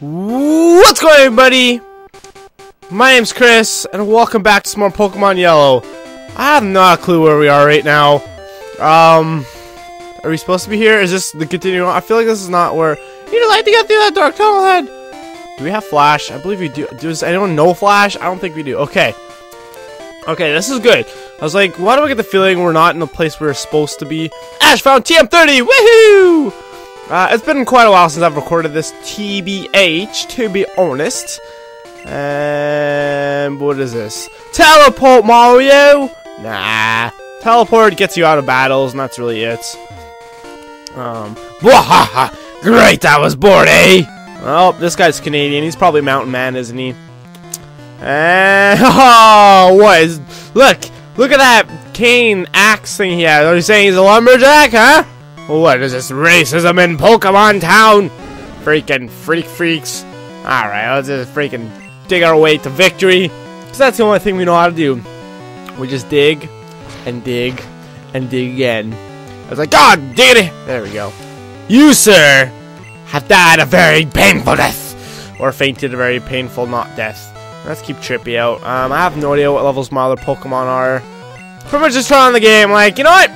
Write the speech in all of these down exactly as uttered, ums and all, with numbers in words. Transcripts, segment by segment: What's going on, everybody? My name's Chris, and welcome back to some more Pokemon Yellow. I have not a clue where we are right now. Um, are we supposed to be here? Is this the continue on? I feel like this is not where you'd like to get through that dark tunnel head. Do we have Flash? I believe we do. Does anyone know Flash? I don't think we do. Okay. Okay, this is good. I was like, why do I get the feeling we're not in the place we we're supposed to be? Ash found T M thirty! Woohoo! Uh, it's been quite a while since I've recorded this T B H, to be honest. And what is this? Teleport, Mario! Nah. Teleport gets you out of battles, and that's really it. Um, Wahaha! Great, I was bored, eh? Oh, this guy's Canadian. He's probably Mountain Man, isn't he? And... Oh, what is... Look! Look at that cane axe thing he has. Are you saying he's a lumberjack, huh? What is this racism in Pokemon Town? Freaking freak freaks. Alright, let's just freaking dig our way to victory. Because that's the only thing we know how to do. We just dig, and dig, and dig again. I was like, God, diggity! There we go. You, sir, have died a very painful death. Or fainted a very painful not death. Let's keep Trippy out. Um, I have no idea what levels my other Pokemon are. Pretty much just trying the game, like, you know what?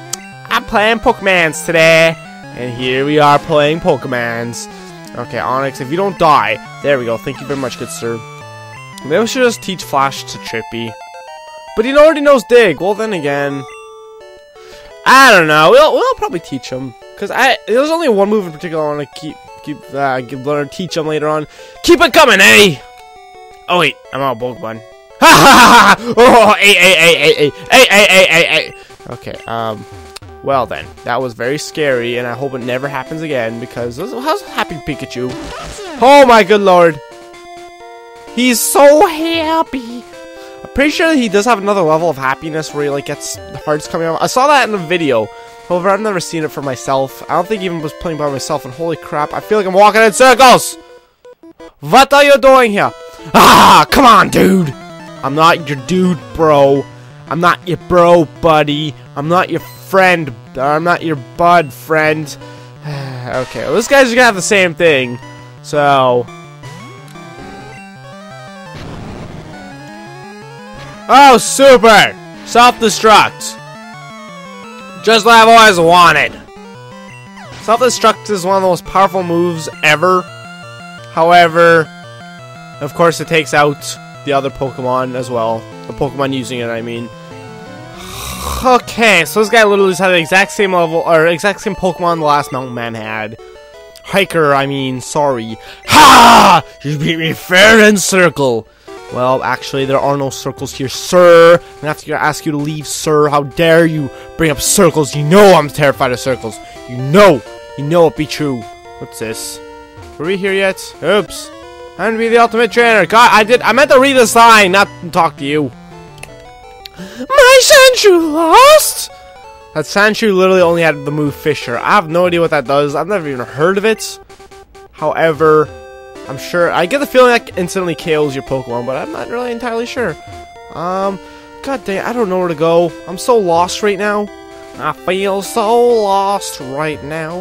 I'm playing Pokemans today, and here we are playing Pokemans. Okay, Onyx, if you don't die, there we go. Thank you very much, good sir. Maybe we should just teach Flash to Trippy, but he already knows Dig. Well, then again, I don't know. We'll we'll probably teach him because I there's only one move in particular I want to keep keep uh, give learn teach him later on. Keep it coming, eh? Oh wait, I'm out of Pokemon. Ha ha ha ha! Oh, hey hey hey hey hey hey hey hey hey. Okay, um. Well then, that was very scary, and I hope it never happens again, because how's happy Pikachu? Oh my good lord! He's so happy! I'm pretty sure he does have another level of happiness where he like gets hearts coming out. I saw that in a video, however I've never seen it for myself. I don't think I even was playing by myself, and holy crap, I feel like I'm walking in circles! What are you doing here? Ah, come on dude! I'm not your dude, bro. I'm not your bro, buddy. I'm not your friend. I'm not your bud, friend. Okay, well, those guys are gonna have the same thing. So... Oh, super! Self-destruct. Just what I've always wanted. Self-destruct is one of the most powerful moves ever. However, of course it takes out the other Pokemon as well. The Pokemon using it, I mean. Okay, so this guy literally just had the exact same level, or exact same Pokemon the last Mountain Man had. Hiker, I mean, sorry. Ha! You beat me fair and circle. Well, actually, there are no circles here, sir. I'm gonna have to ask you to leave, sir. How dare you bring up circles? You know I'm terrified of circles. You know, you know it be true. What's this? Were we here yet? Oops. I'm gonna be the ultimate trainer. God, I did. I meant to read the sign, not talk to you. My Sandshrew lost? That Sandshrew literally only had the move Fissure. I have no idea what that does. I've never even heard of it. However, I'm sure. I get the feeling that instantly K Os your Pokemon, but I'm not really entirely sure. Um, God dang, I don't know where to go. I'm so lost right now. I feel so lost right now.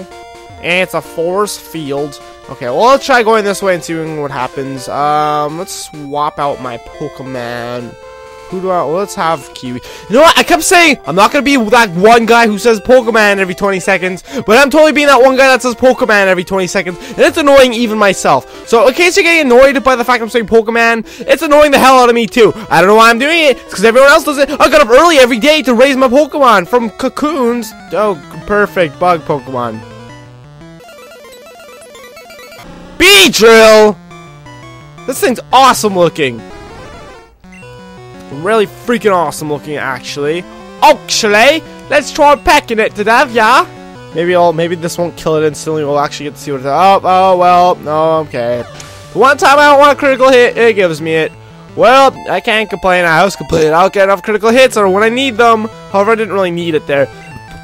And it's a force field. Okay, well, I'll try going this way and seeing what happens. Um, let's swap out my Pokemon. Who do I? Well, let's have Kiwi. You know what? I kept saying I'm not gonna be that one guy who says Pokemon every twenty seconds, but I'm totally being that one guy that says Pokemon every twenty seconds, and it's annoying even myself. So, in case you're getting annoyed by the fact I'm saying Pokemon, it's annoying the hell out of me too. I don't know why I'm doing it. It's because everyone else does it. I got up early every day to raise my Pokemon from cocoons. Oh, perfect bug Pokemon. Beedrill. This thing's awesome looking. Really freaking awesome looking, actually. Actually, let's try pecking it to death, yeah? Maybe I'll, maybe this won't kill it instantly. We'll actually get to see what it's. Oh, oh, well, no, okay. The one time I don't want a critical hit, it gives me it. Well, I can't complain. I always complain. I don't get enough critical hits or when I need them. However, I didn't really need it there.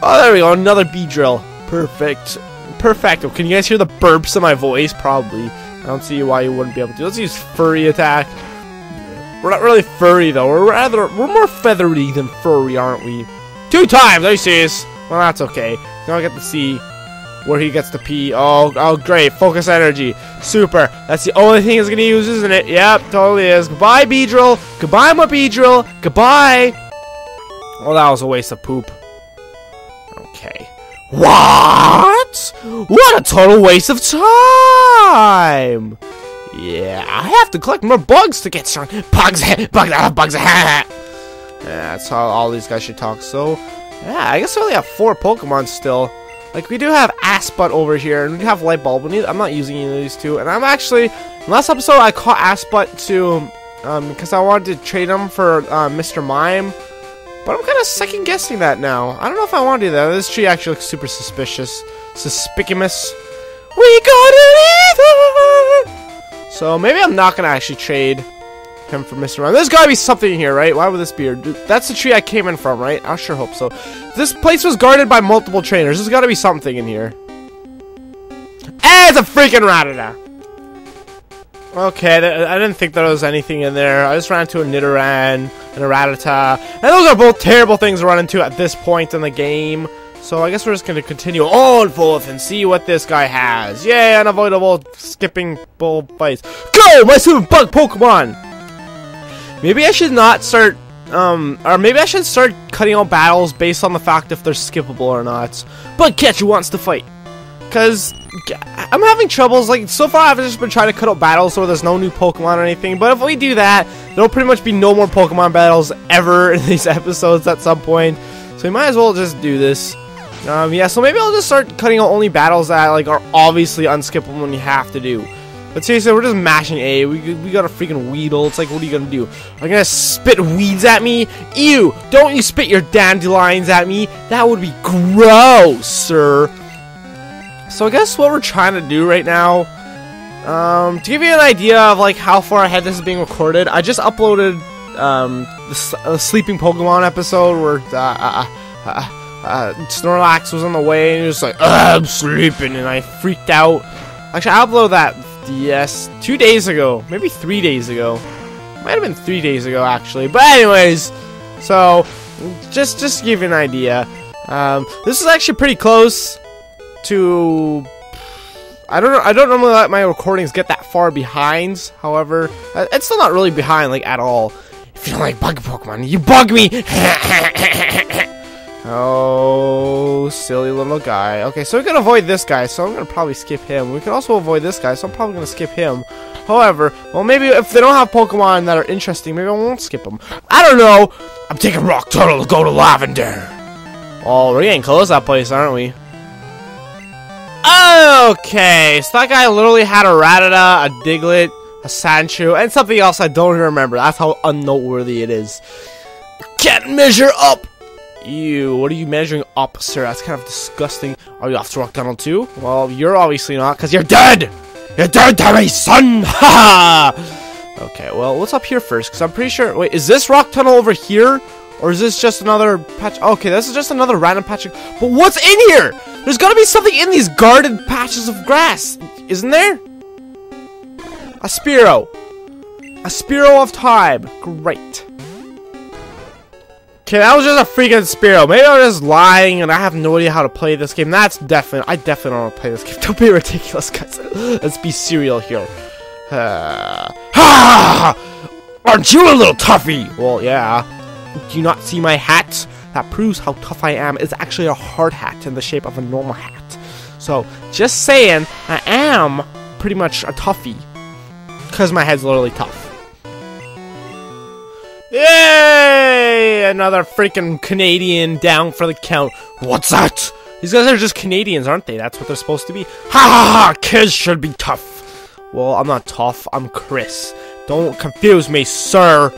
Oh, there we go. Another Beedrill. Perfect. Perfecto. Can you guys hear the burps in my voice? Probably. I don't see why you wouldn't be able to. Let's use Furry Attack. We're not really furry though. We're rather we're more feathery than furry, aren't we? Two times. Are you serious? Well, that's okay. Now I get to see where he gets to pee. Oh, oh, great. Focus energy. Super. That's the only thing he's going to use, isn't it? Yep, totally is. Goodbye, Beedrill. Goodbye, my Beedrill. Goodbye. Well, that was a waste of poop. Okay. What? What a total waste of time. Yeah, I have to collect more bugs to get strong. Bugs, bugs, bugs. Yeah, that's how all these guys should talk. So, yeah, I guess we only have four Pokemon still. Like, we do have Ass Butt over here, and we have Light Bulb. We need, I'm not using either of these two. And I'm actually, last episode, I caught Ass Butt to, um, because I wanted to trade him for uh, Mister Mime. But I'm kind of second guessing that now. I don't know if I want to do that. This tree actually looks super suspicious. Suspicious. We got it either! So maybe I'm not going to actually trade him for Mister Mime. There's got to be something here, right? Why would this be here? That's the tree I came in from, right? I sure hope so. This place was guarded by multiple trainers. There's got to be something in here. Hey, it's a freaking Rattata! Okay, th I didn't think there was anything in there. I just ran into a Nidoran and a Rattata. And those are both terrible things to run into at this point in the game. So I guess we're just going to continue on forth and see what this guy has. Yay, unavoidable skipping bull fights. Go, my super bug Pokemon! Maybe I should not start... Um, or maybe I should start cutting out battles based on the fact if they're skippable or not. But Pikachu wants to fight. Because... I'm having troubles, like, so far I've just been trying to cut out battles so there's no new Pokemon or anything, but if we do that, there'll pretty much be no more Pokemon battles ever in these episodes at some point, so we might as well just do this. Um, yeah, so maybe I'll just start cutting out only battles that, like, are obviously unskippable and you have to do. But seriously, we're just mashing A, we, we got a freaking Weedle, it's like, what are you gonna do? Are you gonna spit weeds at me? Ew! Don't you spit your dandelions at me! That would be gross, sir! So I guess what we're trying to do right now, um, to give you an idea of like how far ahead this is being recorded, I just uploaded um, the uh, sleeping Pokemon episode where uh, uh, uh, uh, Snorlax was on the way and he was like, I'm sleeping, and I freaked out. Actually, I uploaded that yes two days ago, maybe three days ago, might have been three days ago actually. But anyways, so just just to give you an idea, um, this is actually pretty close. To I don't know I don't normally let my recordings get that far behind. However, it's still not really behind like at all. If you don't like bug Pokemon, you bug me. Oh, silly little guy. Okay, so we can avoid this guy, so I'm gonna probably skip him. We can also avoid this guy, so I'm probably gonna skip him. However, well, maybe if they don't have Pokemon that are interesting, maybe I won't skip them. I don't know. I'm taking Rock Tunnel to go to Lavender. Oh, we're getting close to that place, aren't we? Okay, so that guy literally had a Rattata, a Diglett, a Sandshrew, and something else I don't even remember. That's how unnoteworthy it is. Can't measure up! Ew, what are you measuring up, sir? That's kind of disgusting. Are you off to Rock Tunnel too? Well, you're obviously not, because you're dead! You're dead to me, son! Ha ha! Okay, well, what's up here first? Because I'm pretty sure... Wait, is this Rock Tunnel over here? Or is this just another patch? Okay, this is just another random patch of... But what's in here? There's gotta be something in these guarded patches of grass, isn't there? A Spearow. A Spearow of time. Great. Okay, that was just a freaking Spearow. Maybe I'm just lying and I have no idea how to play this game. That's definite. I definitely don't want to play this game. Don't be ridiculous, guys. Let's be serial here. Uh, ha! Aren't you a little toughy? Well, yeah. Do you not see my hat? That proves how tough I am. It's actually a hard hat in the shape of a normal hat. So, just saying, I am pretty much a toughie. Because my head's literally tough. Yay! Another freaking Canadian down for the count. What's that? These guys are just Canadians, aren't they? That's what they're supposed to be. Ha ha ha! Kids should be tough. Well, I'm not tough. I'm Chris. Don't confuse me, sir.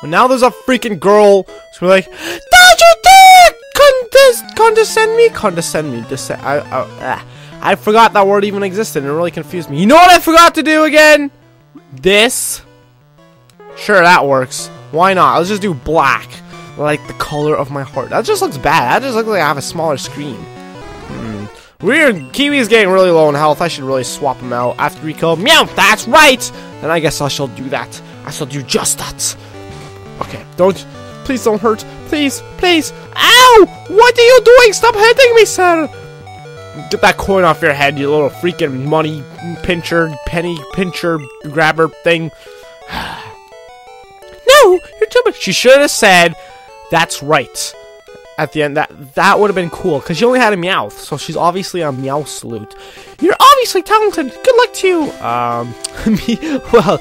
But now there's a freaking girl who's like, don't you dare condes condescend me? Condescend me. Descend I, I, ah. I forgot that word even existed and it really confused me. You know what I forgot to do again? This. Sure, that works. Why not? Let's just do black. Like the color of my heart. That just looks bad. That just looks like I have a smaller screen. Hmm. Weird. Kiwi's getting really low in health. I should really swap him out. After recall. Meowth. That's right. Then I guess I shall do that. I shall do just that. Okay, don't, please don't hurt, please, please, ow, what are you doing, stop hitting me, sir, Get that coin off your head, you little freaking money pincher, penny pincher grabber thing. No, you're too much. She should have said, "That's right." At the end, that that would have been cool because she only had a Meowth, so she's obviously a Meow salute. You're obviously talented. Good luck to you. Um, me. Well,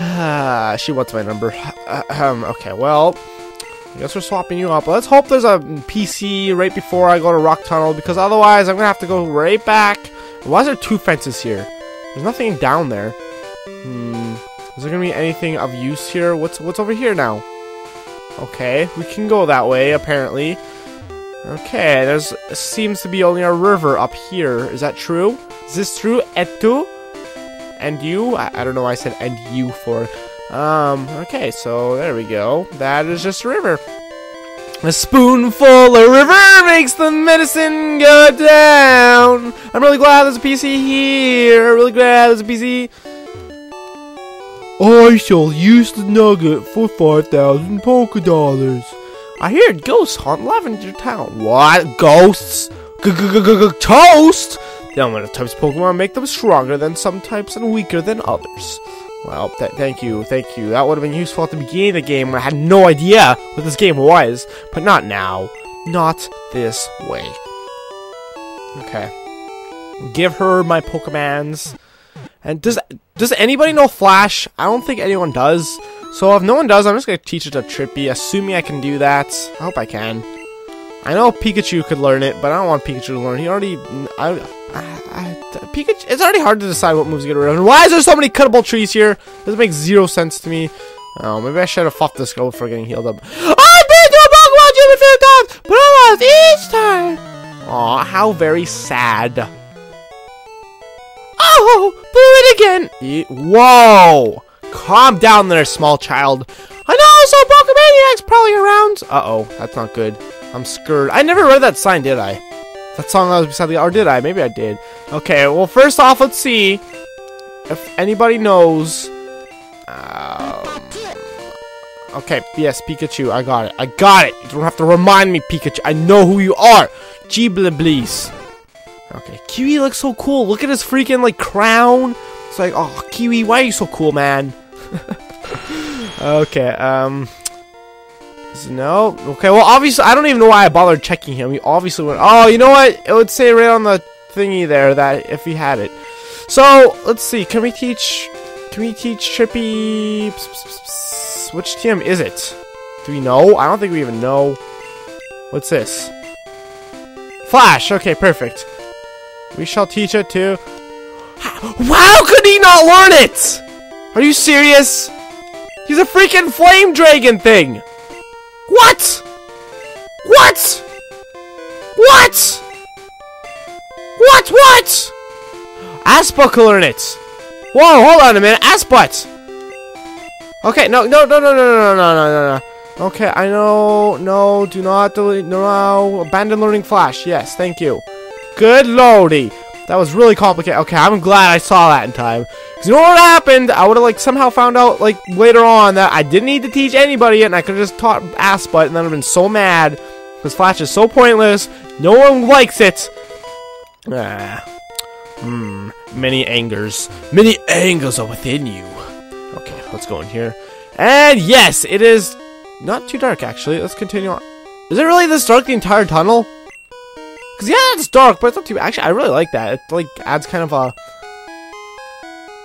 uh, she wants my number. Uh, um, okay, well. I guess we're swapping you up. Let's hope there's a P C right before I go to Rock Tunnel, because otherwise I'm going to have to go right back. Why is there two fences here? There's nothing down there. Hmm. Is there going to be anything of use here? What's what's over here now? Okay, we can go that way, apparently. Okay, there's seems to be only a river up here. Is that true? Is this true? Etu? And you? I, I don't know why I said and you for... Um, okay, so there we go. That is just a river. A spoonful of river makes the medicine go down. I'm really glad there's a P C here. Really glad there's a P C. I shall use the nugget for five thousand PokéDollars. I hear ghosts haunt Lavender Town. What? Ghosts? G-g-g-g-g-toast? The element of types Pokemon make them stronger than some types and weaker than others. Well, th thank you, thank you. That would have been useful at the beginning of the game. I had no idea what this game was, but not now. Not this way. Okay. Give her my Pokemans. And does does anybody know Flash? I don't think anyone does. So if no one does, I'm just going to teach it to Trippy, assuming I can do that. I hope I can. I know Pikachu could learn it, but I don't want Pikachu to learn. He already... I, I, I, Pikachu... It's already hard to decide what moves to get rid of. And why is there so many cuttable trees here? This makes zero sense to me. Oh, maybe I should have fought this girl before getting healed up. I've been to a Pokemon gym a few times, but I lost each time. Aw, how very sad. Oh, blew it again. E Whoa. Calm down there, small child. I know, so Pokemaniacs probably around. Uh-oh, that's not good. I'm scared. I never read that sign, did I? That song that was beside the... Or did I? Maybe I did. Okay, well, first off, let's see if anybody knows. Um, okay, yes, Pikachu. I got it. I got it. You don't have to remind me, Pikachu. I know who you are. Jeebleblies. Okay, Kiwi looks so cool. Look at his freaking, like, crown. It's like, oh, Kiwi, why are you so cool, man? Okay, um... no. Okay, well, obviously, I don't even know why I bothered checking him. He obviously went... Oh, you know what? It would say right on the thingy there that if he had it. So, let's see. Can we teach... Can we teach Trippy... Which T M is it? Do we know? I don't think we even know. What's this? Flash! Okay, perfect. We shall teach it to... How could he not learn it? Are you serious? He's a freaking flame dragon thing! What? What? What? What? What? Ass Butt can learn it. Whoa, hold on a minute. Ass Butt. Okay, no, no, no, no, no, no, no, no, no. Okay, I know. No, do not delete. No, abandon learning Flash. Yes, thank you. Good lordy. That was really complicated. Okay, I'm glad I saw that in time. Because you know what happened? I would have, like, somehow found out, like, later on that I didn't need to teach anybody yet, and I could have just taught Ass Butt, and then I'd have been so mad. Because Flash is so pointless. No one likes it. Ah. Hmm. Many angers. Many angers are within you. Okay, let's go in here. And, yes, it is not too dark, actually. Let's continue on. Is it really this dark, the entire tunnel? Cause yeah, it's dark, but it's not too. Actually, I really like that. It like adds kind of a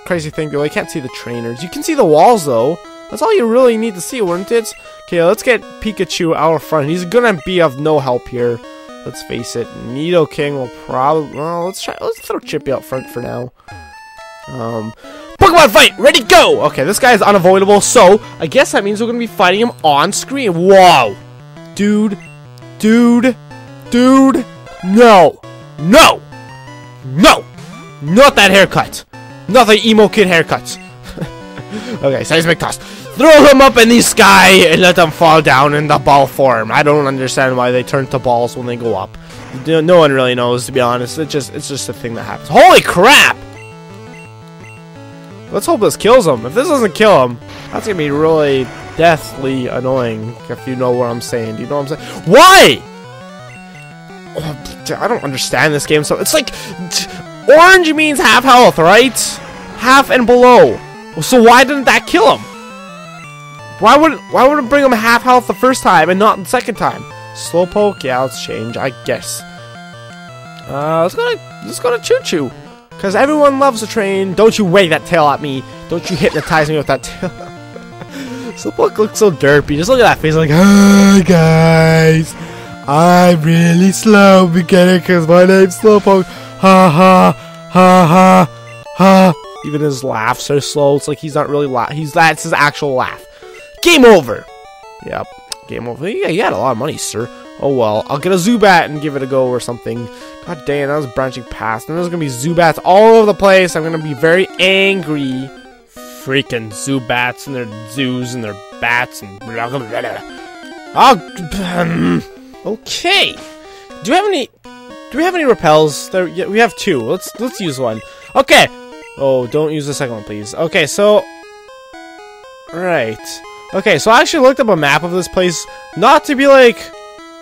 crazy thing. Though I can't see the trainers. You can see the walls though. That's all you really need to see, weren't it? Okay, let's get Pikachu out front. He's gonna be of no help here. Let's face it. Nidoking King will probably. Well, let's try. Let's throw Chippy out front for now. Um, Pokemon fight, ready, go. Okay, this guy is unavoidable, so I guess that means we're gonna be fighting him on screen. Whoa, dude, dude, dude. No! No! No! Not that haircut! Not the emo kid haircut! Okay, seismic toss. Throw him up in the sky and let them fall down in the ball form. I don't understand why they turn to balls when they go up. No one really knows, to be honest. It just, it's just a thing that happens. Holy crap! Let's hope this kills him. If this doesn't kill him, that's gonna be really deathly annoying, if you know what I'm saying. Do you know what I'm saying? Why?! Oh, I don't understand this game. So it's like orange means half health, right? Half and below. So why didn't that kill him? Why would why would it bring him half health the first time and not the second time? Slowpoke, yeah, let's change, I guess. Uh, let's go to let's go to Choo Choo, cause everyone loves the train. Don't you wave that tail at me? Don't you hypnotize me with that tail? Slowpoke looks so derpy. Just look at that face, like, hi guys, I'm really slow, beginning, cause my name's Slowpoke. Ha ha ha ha ha. Even his laughs are slow. It's like he's not really laugh. He's that's his actual laugh. Game over. Yep. Game over. Yeah, you had a lot of money, sir. Oh well, I'll get a Zubat and give it a go or something. God damn, I was branching past, and there's gonna be Zubats all over the place. I'm gonna be very angry. Freaking Zubats and their zoos and their bats and blah blah blah. Oh, okay. Do we have any? Do we have any repels? There, yeah, we have two. Let's let's use one. Okay. Oh, don't use the second one, please. Okay, so right. Okay, so I actually looked up a map of this place, not to be like,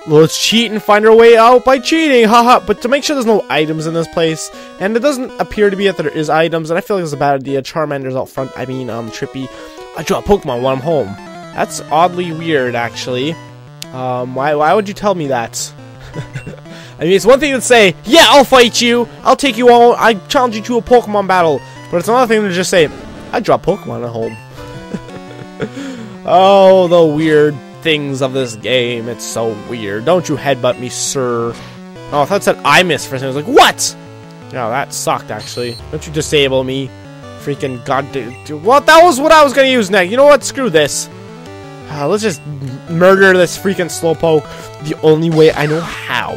let's cheat and find our way out by cheating, haha, but to make sure there's no items in this place, and it doesn't appear to be that there is items, and I feel like it's a bad idea. Charmander's out front, I mean, um, Trippy. I draw a Pokemon while I'm home. That's oddly weird, actually. Um, why, why would you tell me that? I mean, it's one thing to say, yeah, I'll fight you, I'll take you all, I challenge you to a Pokemon battle, but it's another thing to just say, I draw Pokemon at home. Oh, the weird things of this game. It's so weird. Don't you headbutt me, sir. Oh, I thought it said I missed for a second. I was like, what? No, that sucked, actually. Don't you disable me. Freaking goddamn. Well, that was what I was going to use next. You know what? Screw this. Uh, let's just murder this freaking Slowpoke the only way I know how.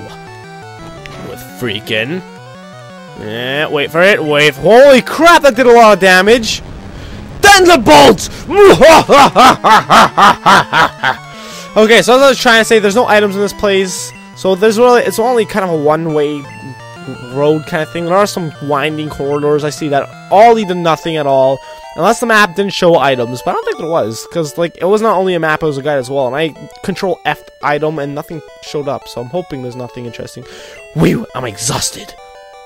With freaking. Eh, wait for it. Wait. Holy crap, that did a lot of damage. Thunderbolt! Okay, so as I was trying to say, there's no items in this place, so there's really it's only kind of a one-way road kind of thing. There are some winding corridors. I see that all lead to nothing at all, unless the map didn't show items. But I don't think there was, because like it was not only a map, it was a guide as well. And I control F'd item, and nothing showed up. So I'm hoping there's nothing interesting. Wait, I'm exhausted.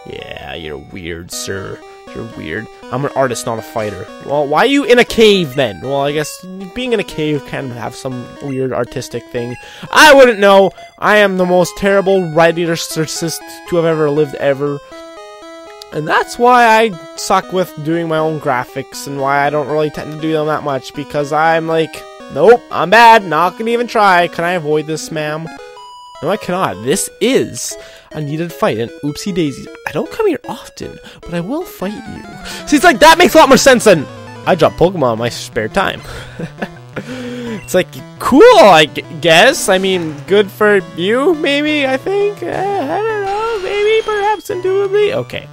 Yeah, you're weird, sir. You're weird. I'm an artist, not a fighter. Well, why are you in a cave then? Well, I guess being in a cave can have some weird artistic thing. I wouldn't know. I am the most terrible writer artist to have ever lived ever. And that's why I suck with doing my own graphics and why I don't really tend to do them that much. Because I'm like, nope, I'm bad. Not gonna even try. Can I avoid this, ma'am? No, I cannot. This is a needed fight, and oopsie daisies. I don't come here often, but I will fight you. See, it's like, that makes a lot more sense than, I drop Pokemon in my spare time. It's like, cool, I guess. I mean, good for you, maybe, I think? Uh, I don't know, maybe, perhaps, indubitably. Okay.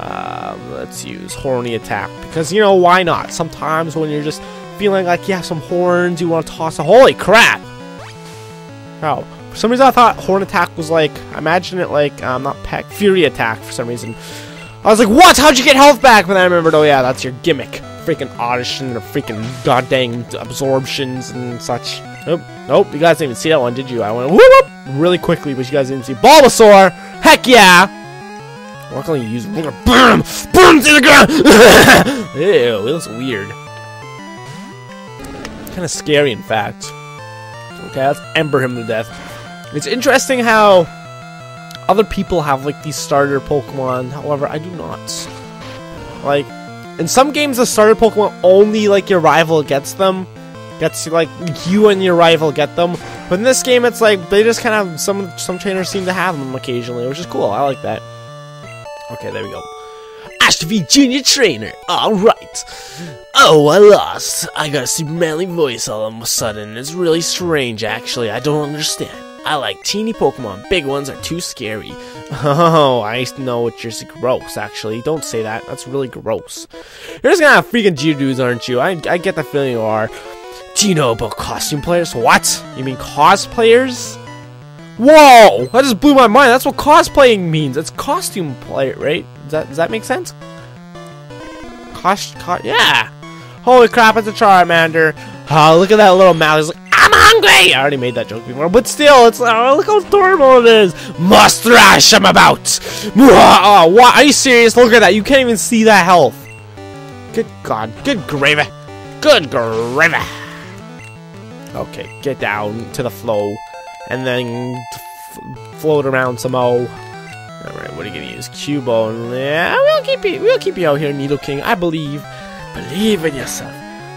Um, let's use Horny Attack, because, you know, why not? Sometimes when you're just feeling like you have some horns, you want to toss a- Holy crap! Oh. For some reason I thought Horn Attack was like, I imagine it like, um, not Peck, Fury Attack for some reason. I was like, what? How'd you get health back? But then I remembered, oh yeah, that's your gimmick. Freaking Audition or freaking goddamn Absorptions and such. Nope, nope, you guys didn't even see that one, did you? I went whoop whoop really quickly, but you guys didn't see Bulbasaur! Heck yeah! We're not gonna use we're gonna burn him! Burn him to the ground! Ew, it looks weird. Kinda scary, in fact. Okay, let's ember him to death. It's interesting how other people have like these starter Pokemon, however I do not. Like, in some games the starter Pokemon only like your rival gets them. Gets like you and your rival get them. But in this game it's like they just kind of some some trainers seem to have them occasionally, which is cool. I like that. Okay, there we go. Ash to be Junior Trainer. Alright. Oh, I lost. I got a super manly voice all of a sudden. It's really strange actually. I don't understand. I like teeny Pokemon. Big ones are too scary. Oh, I know what you're gross, actually. Don't say that. That's really gross. You're just gonna have freaking Geodudes, aren't you? I, I get the feeling you are. Do you know about costume players? What? You mean cosplayers? Whoa! That just blew my mind. That's what cosplaying means. It's costume player, right? Does that, does that make sense? Cost, co yeah! Holy crap, it's a Charmander. Oh, look at that little mouth. He's like, I'm hungry! I already made that joke before, but still, it's oh, look how adorable it is. Must rush, I'm about. Oh, what? Are you serious? Look at that. You can't even see that health. Good God. Good gravy. Good gravy. Okay, get down to the flow, and then f float around some more. Alright, what are you gonna use? Cubone. Yeah, we'll keep you we'll keep you out here, Needle King. I believe. Believe in yourself.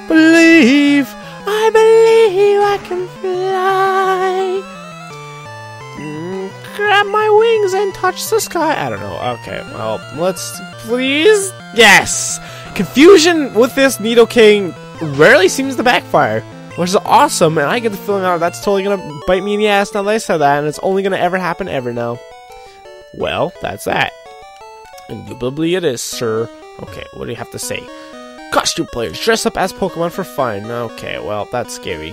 Believe! I believe I can fly. Mm, grab my wings and touch the sky. I don't know. Okay, well, let's please. Yes! Confusion with this Needle King rarely seems to backfire, which is awesome, and I get the feeling out that's totally gonna bite me in the ass now that I said that, and it's only gonna ever happen ever now. Well, that's that. Indubitably it is, sir. Okay, what do you have to say? Costume players dress up as Pokemon for fun. Okay, well, that's scary.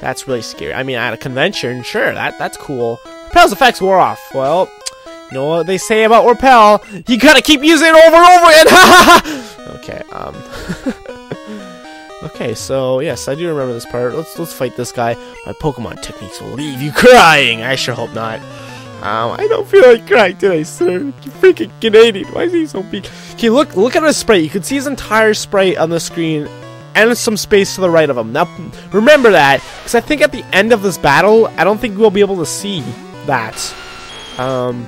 That's really scary. I mean, at a convention, sure, that that's cool. Repel's effects wore off. Well, you know what they say about Repel? You gotta keep using it over and over again. Ha! Okay, um. Okay, so yes, I do remember this part. Let's let's fight this guy. My Pokemon techniques will leave you crying. I sure hope not. Um, I don't feel like crying today, sir. You freaking Canadian. Why is he so big? Okay, look look at his sprite. You can see his entire sprite on the screen and some space to the right of him. Now, remember that, because I think at the end of this battle, I don't think we'll be able to see that. Um,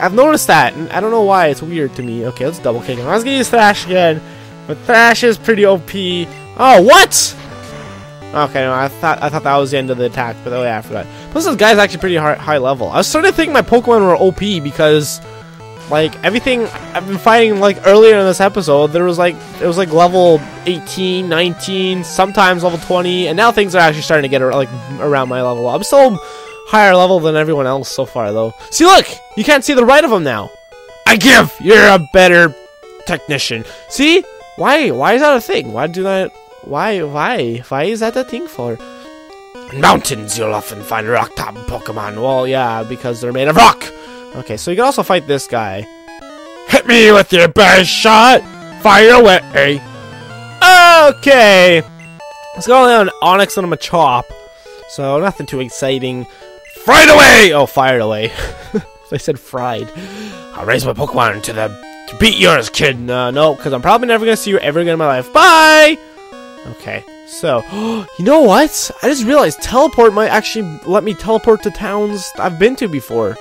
I've noticed that, and I don't know why. It's weird to me. Okay, let's double kick him. I was going to use Thrash again, but Thrash is pretty O P. Oh, what? Okay, no, I thought I thought that was the end of the attack, but oh yeah, I forgot. Plus, this guy's actually pretty high, high level. I was starting to think my Pokemon were O P because, like, everything I've been fighting, like, earlier in this episode, there was, like, it was, like, level eighteen, nineteen, sometimes level twenty, and now things are actually starting to get, like, around my level. I'm still higher level than everyone else so far, though. See, look! You can't see the right of them now! I give! You're a better technician. See? Why? Why is that a thing? Why do that... Why, why, why is that a thing for? In mountains, you'll often find rock top Pokemon. Well, yeah, because they're made of rock. Okay, so you can also fight this guy. Hit me with your best shot. Fire away. Okay. Let's go on an Onyx and a Machop. So, nothing too exciting. Fried away. Oh, fired away. I said fried. I'll raise my Pokemon to the to beat yours, kid. Uh, no, because I'm probably never going to see you ever again in my life. Bye. Okay, so, you know what? I just realized teleport might actually let me teleport to towns I've been to before.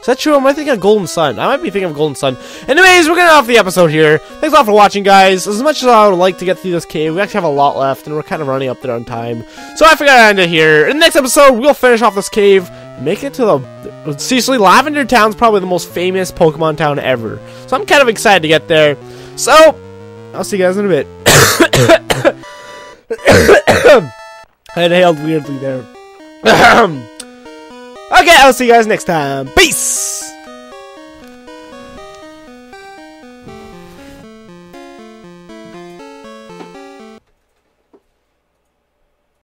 Is that true? Am I thinking of Golden Sun? I might be thinking of Golden Sun. Anyways, we're gonna end off the episode here. Thanks a lot for watching, guys. As much as I would like to get through this cave, we actually have a lot left, and we're kind of running up there on time. So I forgot to end it here. In the next episode, we'll finish off this cave, make it to the... Seriously, Lavender Town's probably the most famous Pokemon town ever. So I'm kind of excited to get there. So, I'll see you guys in a bit. I inhaled weirdly there. Okay, I'll see you guys next time. Peace!